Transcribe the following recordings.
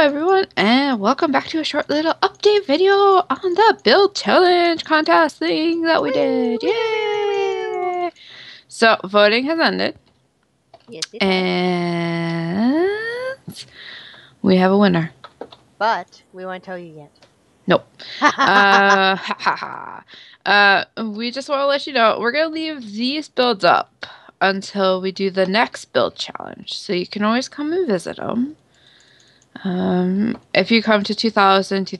Hello everyone, and welcome back to a short little update video on the build challenge contest thing that we did. Yay! So voting has ended. Yes, it and we have a winner. But we won't tell you yet. Nope. We just want to let you know we're gonna leave these builds up until we do the next build challenge, so you can always come and visit them. If you come to 2000,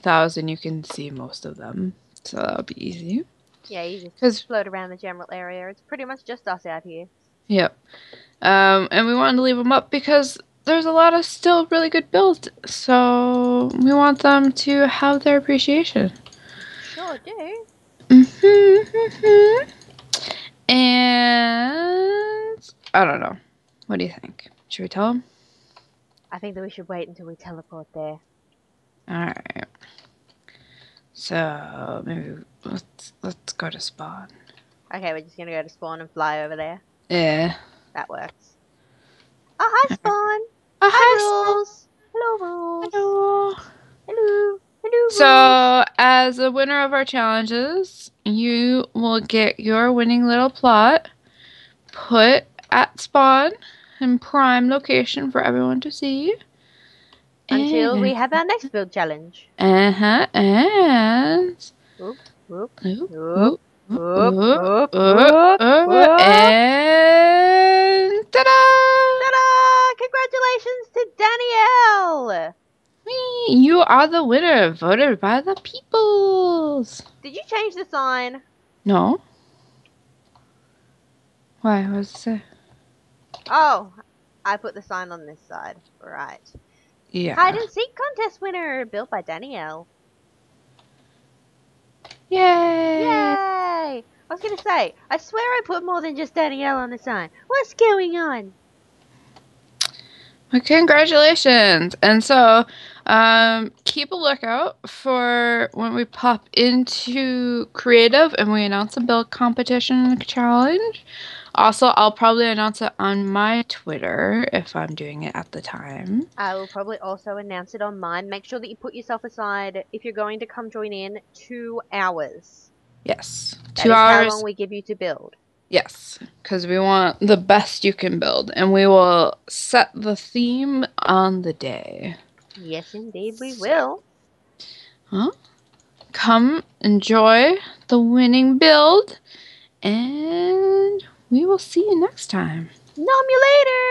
you can see most of them, so that'll be easy. Yeah, you just float around the general area. It's pretty much just us out here. Yep. And we wanted to leave them up because there's a lot of still really good builds, so we want them to have their appreciation. Sure do. And I don't know. What do you think? Should we tell them? I think that we should wait until we teleport there. Alright. So, maybe let's go to spawn. Okay, we're just gonna go to spawn and fly over there. Yeah. That works. Oh, hi Spawn! Oh, hi Rules! Hello Rules! Hello! Hello! Hello! So, as the winner of our challenges, you will get your winning little plot put at spawn in prime location for everyone to see until we have our next build challenge. And ta-da! Congratulations to Danielle. You are the winner, voted by the peoples. Did you change the sign? No. Why? What does it say? Oh, I put the sign on this side. Right. Yeah. Hide and seek contest winner, built by Danielle. Yay! Yay! I was going to say, I swear I put more than just Danielle on the sign. What's going on? Well, congratulations! And so, keep a lookout for when we pop into Creative and we announce a build competition challenge. Also, I'll probably announce it on my Twitter if I'm doing it at the time. I will probably also announce it on mine. Make sure that you put yourself aside, if you're going to come join in, 2 hours. Yes. That 2 hours. How long we give you to build. Yes, because we want the best you can build, and we will set the theme on the day. Yes, indeed we will. Huh? Come enjoy the winning build, and we will see you next time. Nom you later!